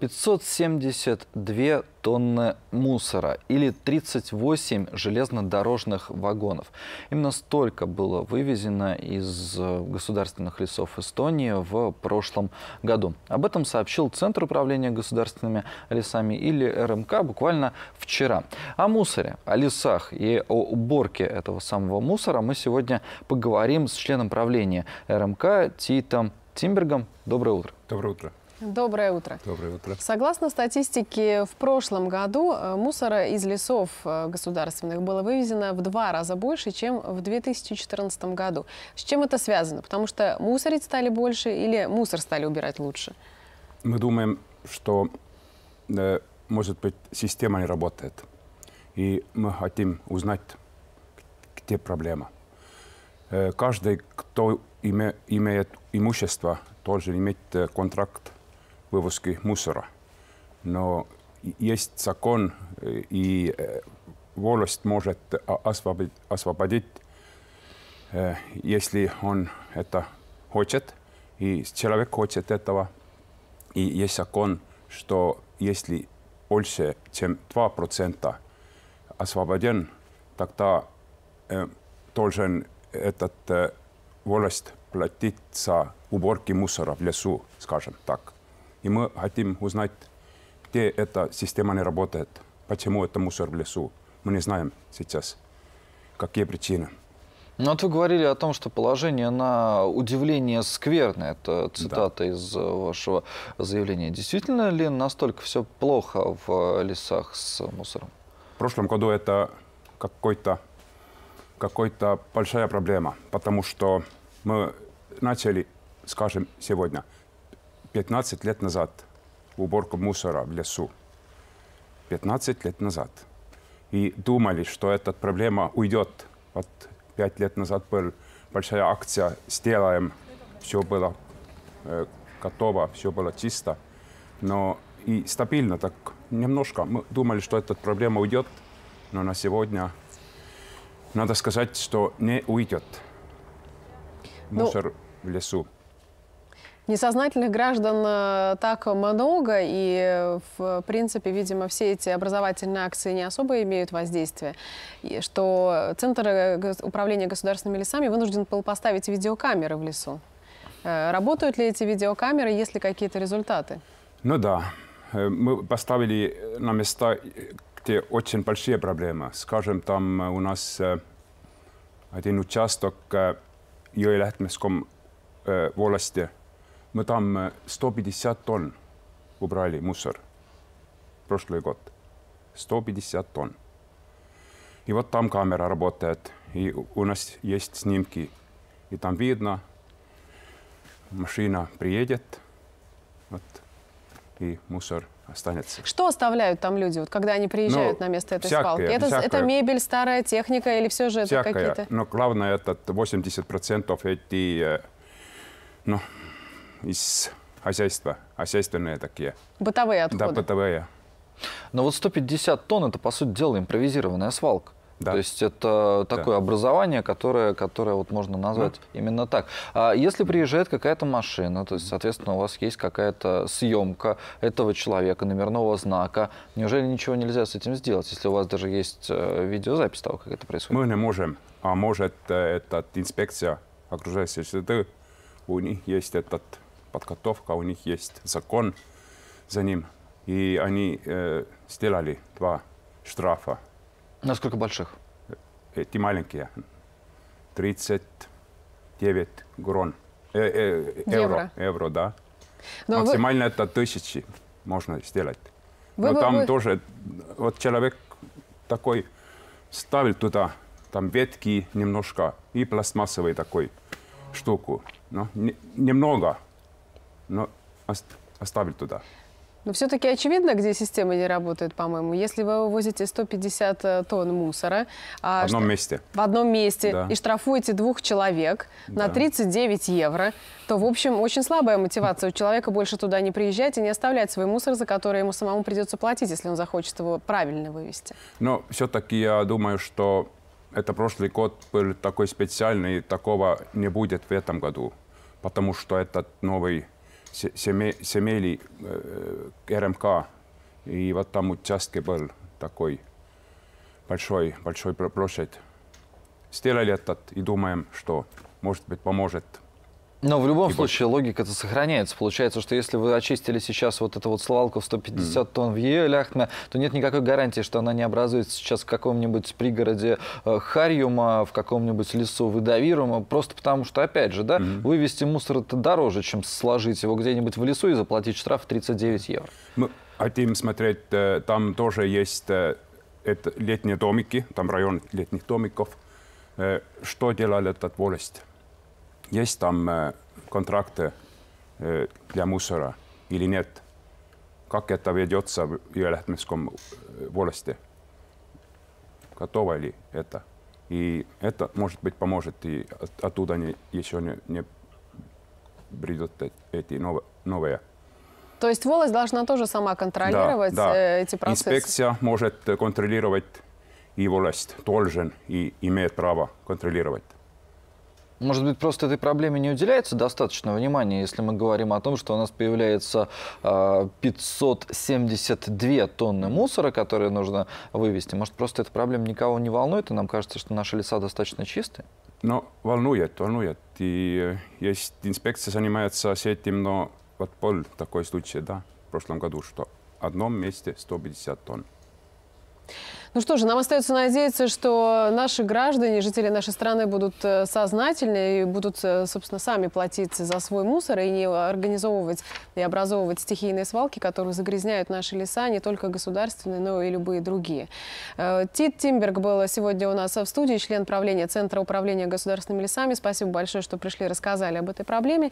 572 тонны мусора или 38 железнодорожных вагонов. Именно столько было вывезено из государственных лесов Эстонии в прошлом году. Об этом сообщил Центр управления государственными лесами или РМК буквально вчера. О мусоре, о лесах и о уборке этого самого мусора мы сегодня поговорим с членом правления РМК Тийтом Тимбергом. Доброе утро. Доброе утро. Доброе утро. Доброе утро. Согласно статистике, в прошлом году мусора из лесов государственных было вывезено в 2 раза больше, чем в 2014 году. С чем это связано? Потому что мусорить стали больше или мусор стали убирать лучше? Мы думаем, что, может быть, система не работает. И мы хотим узнать, где проблема. Каждый, кто имеет имущество, должен иметь контракт вывозки мусора. Но есть закон, и волость может освободить, если он это хочет, и человек хочет этого. И есть закон, что если больше, чем 2% освобожден, тогда должен этот волость платить за уборки мусора в лесу, скажем так. И мы хотим узнать, где эта система не работает, почему это мусор в лесу. Мы не знаем сейчас, какие причины. Ну, вот вы говорили о том, что положение на удивление скверное. Это цитата из вашего заявления. Действительно ли настолько все плохо в лесах с мусором? В прошлом году это какая-то большая проблема, потому что мы начали, скажем, сегодня, 15 лет назад уборку мусора в лесу. 15 лет назад. И думали, что эта проблема уйдет. Вот 5 лет назад была большая акция «Сделаем». Все было готово, все было чисто. Но и стабильно так немножко. Мы думали, что эта проблема уйдет, но на сегодня надо сказать, что не уйдет. Мусор в лесу. Несознательных граждан так много, и, в принципе, видимо, все эти образовательные акции не особо имеют воздействия, что Центр управления государственными лесами вынужден был поставить видеокамеры в лесу. Работают ли эти видеокамеры, есть ли какие-то результаты? Ну да. Мы поставили на места, где очень большие проблемы. Скажем, там у нас один участок в Йыэляхтме волости, мы там 150 тонн убрали мусор прошлый год. 150 тонн. И вот там камера работает, и у нас есть снимки. И там видно, машина приедет, вот, и мусор останется. Что оставляют там люди, вот, когда они приезжают на место этой свалки? Это мебель, старая техника или все же это какие-то? Но главное, это 80% эти, из хозяйства, хозяйственные такие. Бытовые отходы? Да, бытовые. Но вот 150 тонн, это, по сути дела, импровизированная свалка. Да. То есть это такое образование, которое вот можно назвать именно так. А если приезжает какая-то машина, то есть, соответственно, у вас есть какая-то съемка этого человека, номерного знака, неужели ничего нельзя с этим сделать, если у вас даже есть видеозапись того, как это происходит? Мы не можем. А может, эта инспекция окружающей среды, у них есть эта подготовка, у них есть закон за ним. И они сделали 2 штрафа. Насколько больших? Эти маленькие. 39 крон. Евро, да. Но максимально это 1000 можно сделать. Но там тоже вот человек такой ставил туда, там ветки немножко и пластмассовую такую штуку. Но немного, но оставил туда. Но все-таки очевидно, где система не работает, по-моему. Если вы вывозите 150 тонн мусора... В одном месте. Да. И штрафуете 2 человека на 39 евро, то, в общем, очень слабая мотивация у человека больше туда не приезжать и не оставлять свой мусор, за который ему самому придется платить, если он захочет его правильно вывести. Но все-таки я думаю, что это прошлый год был такой специальный, и такого не будет в этом году. Потому что этот новый see meeli РМК, и вот там участке был такой большой площадь. Сделали этот и думаем, что, может быть, поможет. Но в любом случае логика-то сохраняется. Получается, что если вы очистили сейчас вот эту вот свалку в 150 тонн в Йыэляхтме, то нет никакой гарантии, что она не образуется сейчас в каком-нибудь пригороде Харьюма, в каком-нибудь лесу Выдавируема, просто потому что, опять же, да, вывести мусор это дороже, чем сложить его где-нибудь в лесу и заплатить штраф 39 евро. Мы хотим смотреть, там тоже есть летние домики, там район летних домиков. Что делали эта волость? Есть там контракты для мусора или нет? Как это ведется в Йыэляхтмеском волости? Готово ли это? И это, может быть, поможет, и оттуда еще не придут эти новые. То есть волость должна тоже сама контролировать эти процессы? Инспекция может контролировать, и волость должен и имеет право контролировать. Может быть, просто этой проблеме не уделяется достаточно внимания, если мы говорим о том, что у нас появляется 572 тонны мусора, которые нужно вывести. Может, просто эта проблема никого не волнует, и нам кажется, что наши леса достаточно чистые? Ну, волнует. И есть инспекция занимается этим, но вот был такой случай, да, в прошлом году, что в одном месте 150 тонн. Ну что же, нам остается надеяться, что наши граждане, жители нашей страны будут сознательны и будут, собственно, сами платить за свой мусор и не организовывать и образовывать стихийные свалки, которые загрязняют наши леса, не только государственные, но и любые другие. Тийт Тимберг был сегодня у нас в студии, член правления Центра управления государственными лесами. Спасибо большое, что пришли и рассказали об этой проблеме.